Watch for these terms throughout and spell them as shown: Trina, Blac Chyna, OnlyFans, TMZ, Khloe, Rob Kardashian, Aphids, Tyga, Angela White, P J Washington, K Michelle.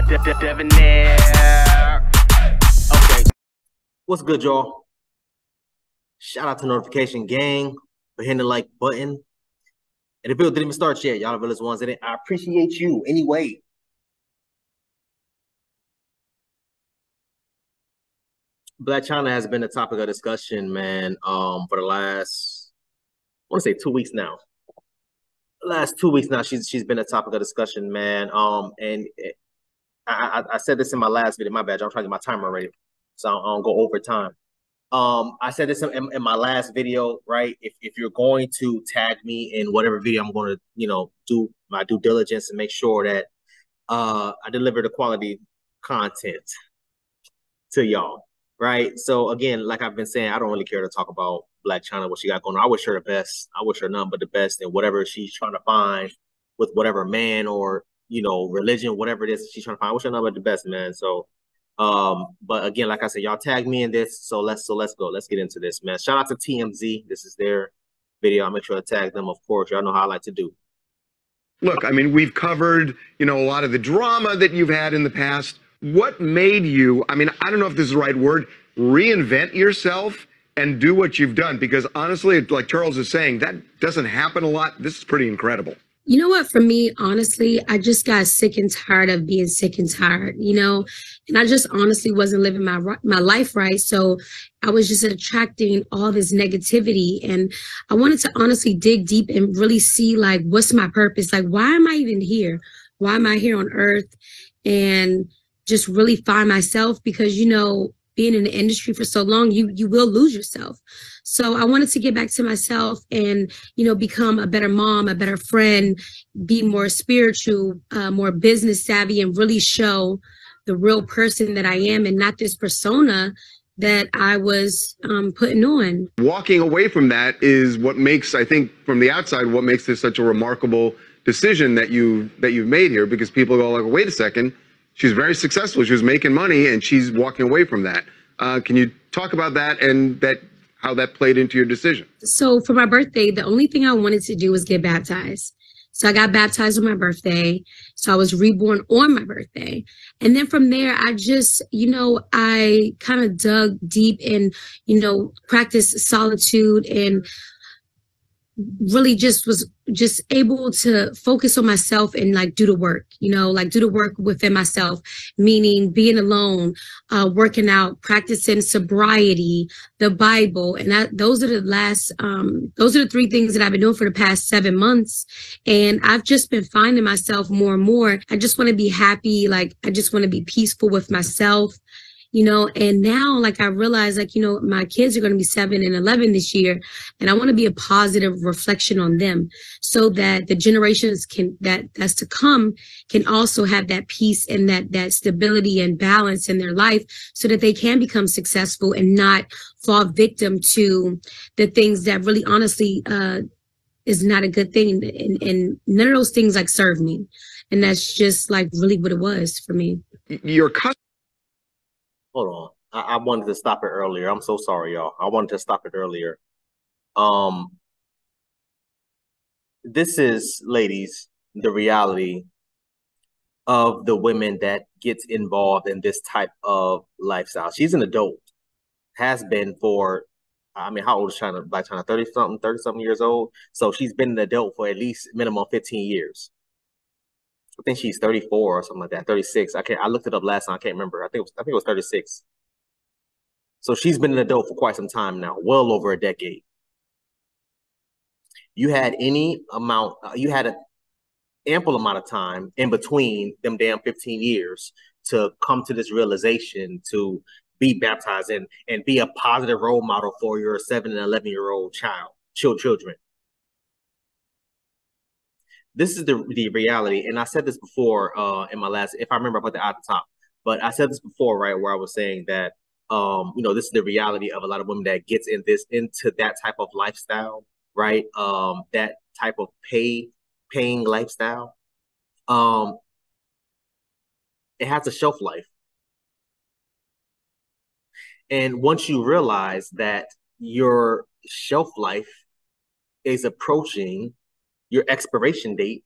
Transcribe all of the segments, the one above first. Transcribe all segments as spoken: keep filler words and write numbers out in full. Okay. What's good, y'all? Shout out to Notification Gang for hitting the like button. And the bill didn't even start yet. Y'all the realest ones in it. I appreciate you anyway. Blac Chyna has been the topic of discussion, man, um, for the last, I want to say two weeks now. The last two weeks now, she's she's been a topic of discussion, man. Um, and it, I, I I said this in my last video. My bad, I'm trying to get my timer already, so I don't, I don't go over time. Um, I said this in, in my last video, right? If if you're going to tag me in whatever video, I'm going to you know do my due diligence and make sure that uh I deliver the quality content to y'all, right? So again, like I've been saying, I don't really care to talk about Blac Chyna, what she got going on. I wish her the best. I wish her none but the best in whatever she's trying to find with whatever man or, you know, religion, whatever it is she's trying to find. I wish her none but the best, man. So, um, but again, like I said, y'all tag me in this. So let's, so let's go. Let's get into this, man. Shout out to T M Z. This is their video. I'll make sure to tag them, of course. Y'all know how I like to do. Look, I mean, we've covered, you know, a lot of the drama that you've had in the past. What made you, I mean, I don't know if this is the right word, reinvent yourself and do what you've done? Because honestly, like Charles is saying, that doesn't happen a lot. This is pretty incredible. You know what, for me, honestly, I just got sick and tired of being sick and tired, you know, and I just honestly wasn't living my my life right. So I was just attracting all this negativity, and I wanted to honestly dig deep and really see, like, what's my purpose? Like, why am I even here? Why am I here on earth? And just really find myself, because, you know, being in the industry for so long, you you will lose yourself. So I wanted to get back to myself and, you know, become a better mom, a better friend, be more spiritual, uh, more business savvy, and really show the real person that I am and not this persona that I was um, putting on. Walking away from that is what makes, I think, from the outside, what makes this such a remarkable decision that you that you've made here, because people go like, wait a second. She's very successful. She was making money, and she's walking away from that. Uh, can you talk about that and that how that played into your decision? So for my birthday, the only thing I wanted to do was get baptized. So I got baptized on my birthday. So I was reborn on my birthday. And then from there, I just, you know, I kind of dug deep and, you know, practiced solitude and really just was just able to focus on myself and like do the work, you know, like do the work within myself, meaning being alone, uh, working out, practicing sobriety, the Bible. And that, those are the last, um, those are the three things that I've been doing for the past seven months. And I've just been finding myself more and more. I just want to be happy. Like, I just want to be peaceful with myself. You know, and now, like, I realize, like, you know, my kids are going to be seven and eleven this year, and I want to be a positive reflection on them so that the generations can that that's to come can also have that peace and that that stability and balance in their life so that they can become successful and not fall victim to the things that really honestly uh, is not a good thing. And, and none of those things, like, serve me. And that's just, like, really what it was for me. Your customer. Hold on. I, I wanted to stop it earlier. I'm so sorry, y'all. I wanted to stop it earlier. Um, this is, ladies, the reality of the women that gets involved in this type of lifestyle. She's an adult. Has been for, I mean, how old is Chyna? Blac Chyna, thirty-something, thirty-something years old? So she's been an adult for at least minimum fifteen years. I think she's thirty-four or something like that, thirty-six. I can't. I looked it up last time. I can't remember. I think it was, I think it was thirty-six. So she's been an adult for quite some time now, well over a decade. You had any amount, uh, you had an ample amount of time in between them damn fifteen years to come to this realization to be baptized and, and be a positive role model for your seven and eleven year old child, children. This is the, the reality, and I said this before uh, in my last, if I remember, I put that at the top, but I said this before, right, where I was saying that, um, you know, this is the reality of a lot of women that gets in this, into that type of lifestyle, right, um, that type of pay, paying lifestyle. Um, it has a shelf life. And once you realize that your shelf life is approaching your expiration date,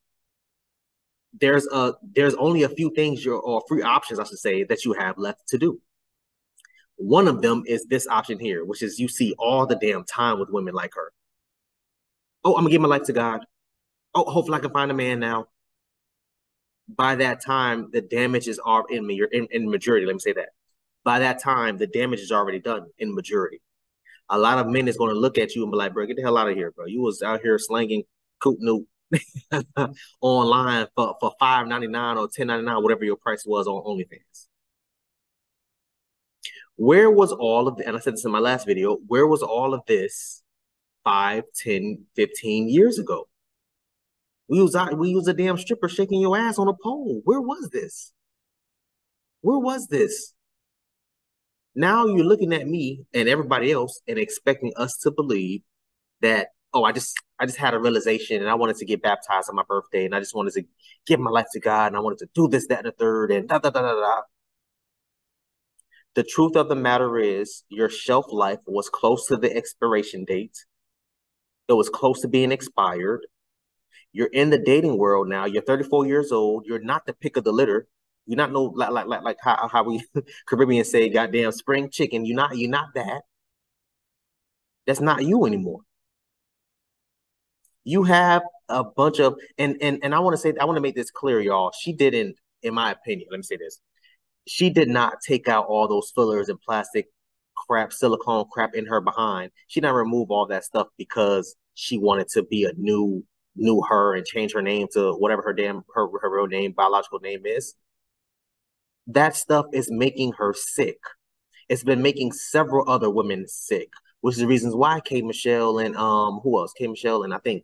there's a there's only a few things you're, or free options, I should say, that you have left to do. One of them is this option here, which is you see all the damn time with women like her. Oh, I'm gonna give my life to God. Oh, hopefully I can find a man now. By that time, the damage is already in me. You're in, in majority. Let me say that. By that time, the damage is already done in majority. A lot of men is going to look at you and be like, bro, get the hell out of here, bro. You was out here slanging coot noot online for, for five ninety-nine or ten ninety-nine, whatever your price was on OnlyFans. Where was all of the, and I said this in my last video, where was all of this five, ten, fifteen years ago? We was, out, we was a damn stripper shaking your ass on a pole. Where was this? Where was this? Now you're looking at me and everybody else and expecting us to believe that, oh, I just I just had a realization and I wanted to get baptized on my birthday and I just wanted to give my life to God and I wanted to do this, that, and the third and da, da, da, da, da. The truth of the matter is your shelf life was close to the expiration date. It was close to being expired. You're in the dating world now. You're thirty-four years old. You're not the pick of the litter. You're not no like like like like how how we Caribbean say goddamn spring chicken. You're not you're not that. That's not you anymore. You have a bunch of and and and I want to say I want to make this clear, y'all. She didn't, in my opinion. Let me say this: she did not take out all those fillers and plastic crap, silicone crap in her behind. She didn't remove all that stuff because she wanted to be a new new her and change her name to whatever her damn her her real name, biological name is. That stuff is making her sick. It's been making several other women sick, which is the reasons why K Michelle and um who else? K Michelle and I think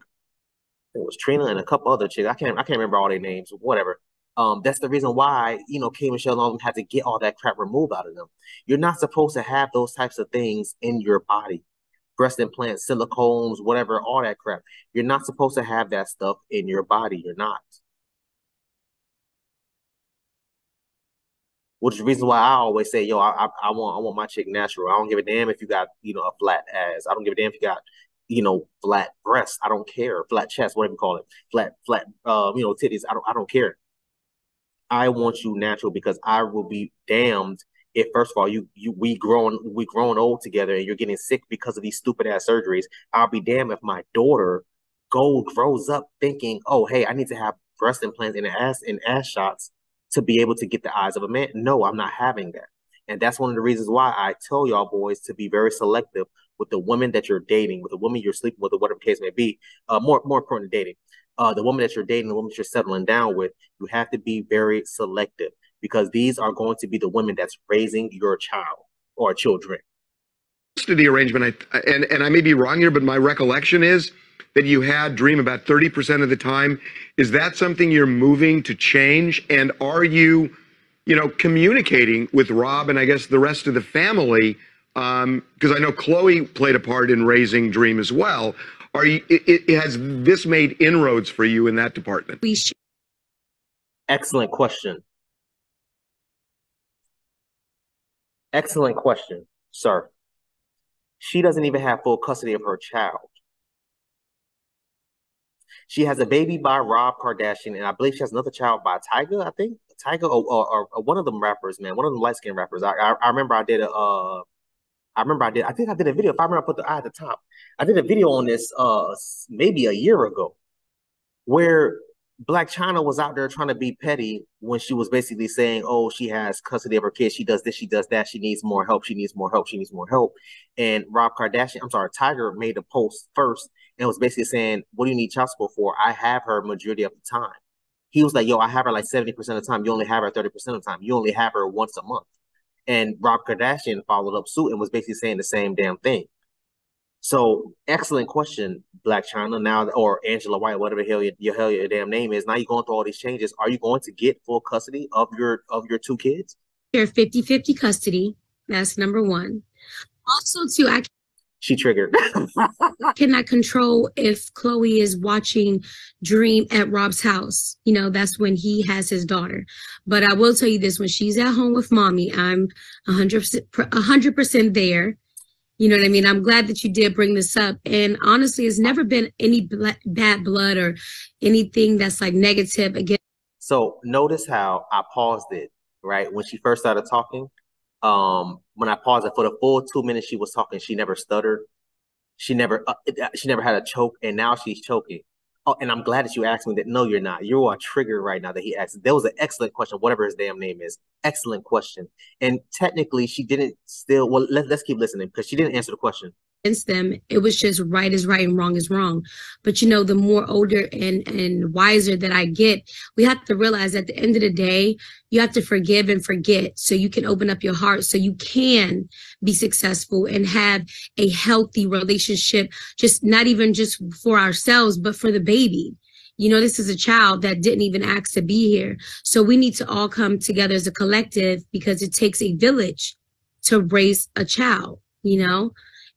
it was Trina and a couple other chicks. I can't I can't remember all their names, whatever. Um, that's the reason why, you know, K Michelle and all of them had to get all that crap removed out of them. You're not supposed to have those types of things in your body. Breast implants, silicones, whatever, all that crap. You're not supposed to have that stuff in your body. You're not. Which is the reason why I always say, yo, I, I I want I want my chick natural. I don't give a damn if you got, you know, a flat ass. I don't give a damn if you got, you know, flat breasts. I don't care. Flat chest, whatever you call it. Flat, flat, uh, you know, titties. I don't I don't care. I want you natural because I will be damned if, first of all, you you we growing we growing old together and you're getting sick because of these stupid ass surgeries. I'll be damned if my daughter gold grows up thinking, oh, hey, I need to have breast implants and ass and ass shots to be able to get the eyes of a man. No, I'm not having that. And that's one of the reasons why I tell y'all boys to be very selective with the women that you're dating, with the woman you're sleeping with, or whatever the case may be. Uh, more, more important to dating. Uh, the woman that you're dating, the woman that you're settling down with, you have to be very selective because these are going to be the women that's raising your child or children. To the arrangement, I, and, and I may be wrong here, but my recollection is that you had dream about thirty percent of the time. Is that something you're moving to change? And are you, you know, communicating with Rob and I guess the rest of the family? Um, because I know Khloe played a part in raising dream as well. Are you, it, it, has this made inroads for you in that department? Excellent question. Excellent question, sir. She doesn't even have full custody of her child. She has a baby by Rob Kardashian, and I believe she has another child by Tyga, I think. Tyga, or, or, or one of them rappers, man. One of them light-skinned rappers. I, I I remember I did a, uh, I remember I did, I think I did a video. If I remember, I put the eye at the top. I did a video on this uh, maybe a year ago where Blac Chyna was out there trying to be petty when she was basically saying, oh, she has custody of her kids. She does this, she does that. She needs more help. She needs more help. She needs more help. And Rob Kardashian, I'm sorry, Tyga made a post first. And was basically saying, what do you need child support for? I have her majority of the time. He was like, yo, I have her like seventy percent of the time. You only have her thirty percent of the time. You only have her once a month. And Rob Kardashian followed up suit and was basically saying the same damn thing. So excellent question, Blac Chyna, now, or Angela White, whatever the hell your, your, hell your damn name is. Now you're going through all these changes. Are you going to get full custody of your, of your two kids? You're fifty fifty custody. That's number one. Also, too, I She triggered. Cannot control if Khloe is watching Dream at Rob's house. You know, that's when he has his daughter. But I will tell you this, when she's at home with mommy, I'm one hundred percent there. You know what I mean? I'm glad that you did bring this up. And honestly, it's never been any bad blood or anything that's like negative against So notice how I paused it, right? When she first started talking, um, when I paused it for the full two minutes she was talking, she never stuttered. She never uh, she never had a choke, and now she's choking. Oh, and I'm glad that you asked me that. No, you're not. You are triggered right now that he asked. That was an excellent question, whatever his damn name is. Excellent question. And technically, she didn't still, well, let, let's keep listening because she didn't answer the question. Against them, it was just right is right and wrong is wrong. But, you know, the more older and, and wiser that I get, we have to realize at the end of the day, you have to forgive and forget so you can open up your heart so you can be successful and have a healthy relationship, just not even just for ourselves, but for the baby. You know, this is a child that didn't even ask to be here. So we need to all come together as a collective because it takes a village to raise a child, you know?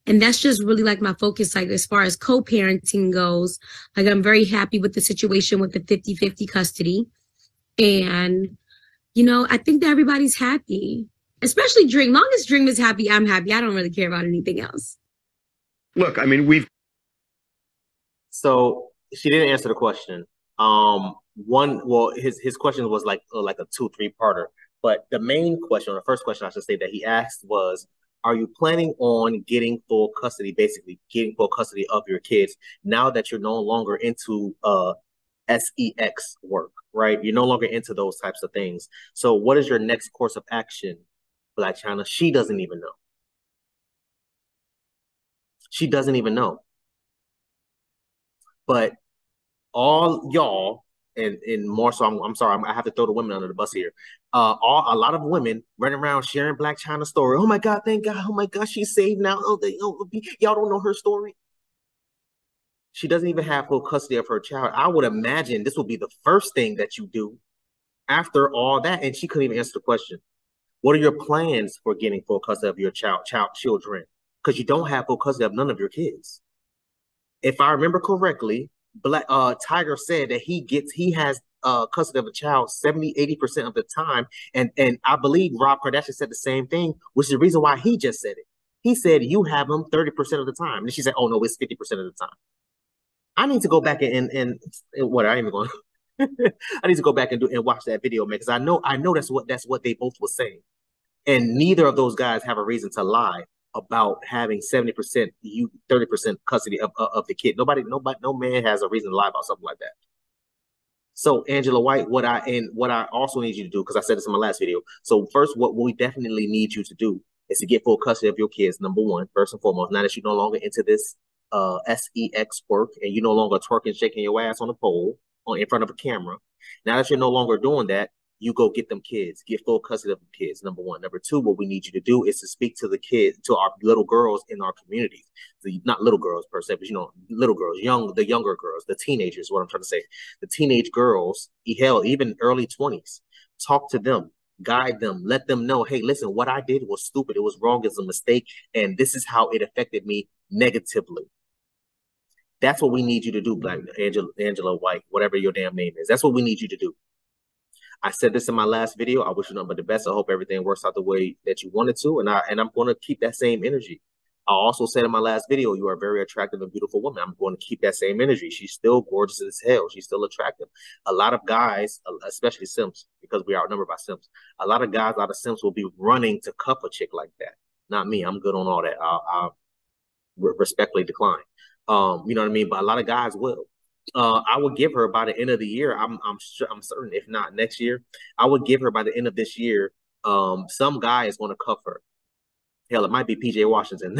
And that's just really like my focus, like as far as co-parenting goes. Like I'm very happy with the situation with the fifty fifty custody. And, you know, I think that everybody's happy, especially Dream. Long as Dream is happy, I'm happy. I don't really care about anything else. Look, I mean, we've. So she didn't answer the question. Um, one, well, his, his question was like, like a two, three parter. But the main question, or the first question I should say that he asked was, are you planning on getting full custody, basically getting full custody of your kids now that you're no longer into uh, sex work, right? You're no longer into those types of things. So what is your next course of action, Blac Chyna? She doesn't even know. She doesn't even know. But all y'all, and, and more so, I'm, I'm sorry, I'm, I have to throw the women under the bus here. Uh, all, a lot of women running around sharing Blac Chyna's story. Oh my God, thank God. Oh my God, she's saved now. Oh, they, oh, y'all don't know her story. She doesn't even have full custody of her child. I would imagine this will be the first thing that you do after all that. And she couldn't even answer the question. What are your plans for getting full custody of your child, child, children? Because you don't have full custody of none of your kids. If I remember correctly, Black uh Tyga said that he gets he has uh custody of a child seventy, eighty percent of the time. And and I believe Rob Kardashian said the same thing, which is the reason why he just said it. He said you have him thirty percent of the time. And she said, oh no, it's fifty percent of the time. I need to go back and and, and, and what I ain't even going I need to go back and do and watch that video, man, because I know I know that's what that's what they both were saying. And neither of those guys have a reason to lie about having seventy percent, you thirty percent custody of, of, of the kid. Nobody, nobody, no man has a reason to lie about something like that. So Angela White, what I, and what I also need you to do, because I said this in my last video. So first, what we definitely need you to do is to get full custody of your kids, number one, first and foremost, now that you're no longer into this uh, sex work and you're no longer twerking, shaking your ass on a pole on, in front of a camera. Now that you're no longer doing that, you go get them kids, get full custody of the kids, number one. Number two, what we need you to do is to speak to the kids, to our little girls in our communities. The, not little girls per se, but you know, little girls, young, the younger girls, the teenagers, what I'm trying to say. The teenage girls, hell, even early twenties, talk to them, guide them, let them know, hey, listen, what I did was stupid. It was wrong, it's a mistake, and this is how it affected me negatively. That's what we need you to do, Black Angela, Angela White, whatever your damn name is. That's what we need you to do. I said this in my last video. I wish you nothing but the best. I hope everything works out the way that you wanted to. And, I, and I'm going to keep that same energy. I also said in my last video, you are a very attractive and beautiful woman. I'm going to keep that same energy. She's still gorgeous as hell. She's still attractive. A lot of guys, especially simps, because we are outnumbered by simps, a lot of guys, a lot of simps will be running to cuff a chick like that. Not me. I'm good on all that. I'll, I'll respectfully decline. Um, you know what I mean? But a lot of guys will. Uh, I would give her by the end of the year. I'm I'm sure I'm certain, if not next year, I would give her by the end of this year. Um, some guy is going to cuff her. Hell, it might be P J Washington.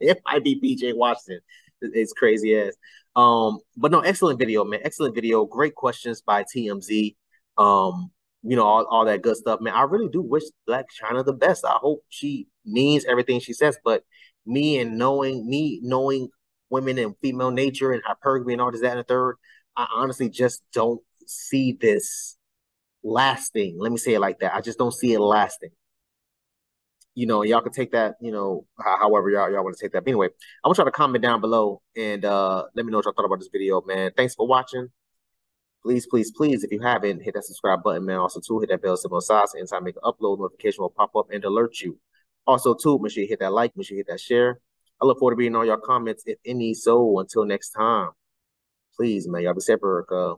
It might be P J Washington. It's crazy ass. Um, but no, excellent video, man. Excellent video. Great questions by T M Z. Um, you know, all all that good stuff, man. I really do wish Blac Chyna the best. I hope she means everything she says. But me and knowing me knowing. women and female nature and hypergamy and all this, that, and the third, I honestly just don't see this lasting. Let me say it like that. I just don't see it lasting. You know, y'all can take that, you know, however y'all y'all want to take that. But anyway, I want y'all to comment down below and uh, let me know what y'all thought about this video, man. Thanks for watching. Please, please, please, if you haven't, hit that subscribe button, man. Also, too, hit that bell symbol on size. So anytime I make an upload, notification will pop up and alert you. Also, too, make sure you hit that like, make sure you hit that share. I look forward to reading all your comments, if any. So until next time, please, man, y'all be separate. Uh,